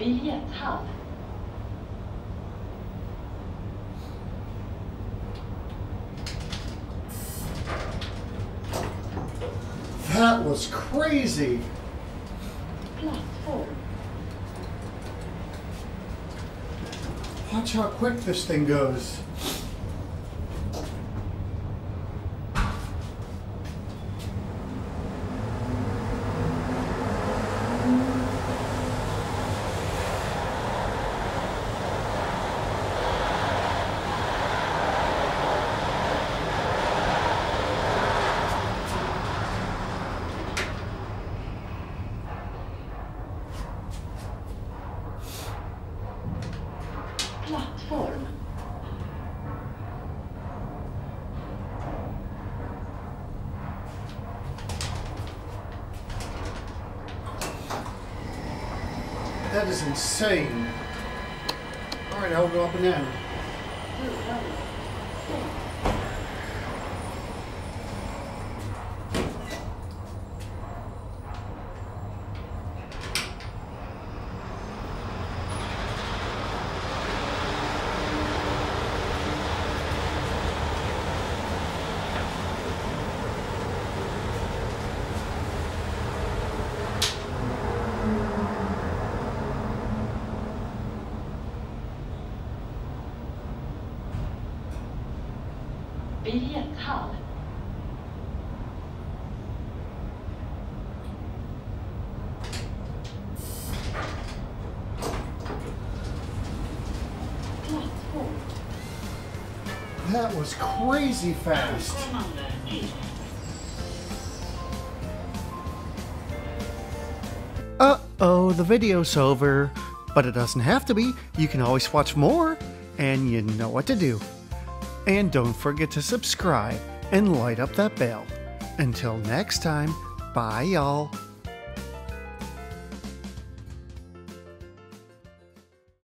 biljetthall. That was crazy. Platform. Watch how quick this thing goes. Platform. That is insane. All right, I'll go up and down. Biljetthall. Platform. That was crazy fast. Uh-oh, the video's over. But it doesn't have to be. You can always watch more, and you know what to do. And don't forget to subscribe and light up that bell. Until next time, bye y'all.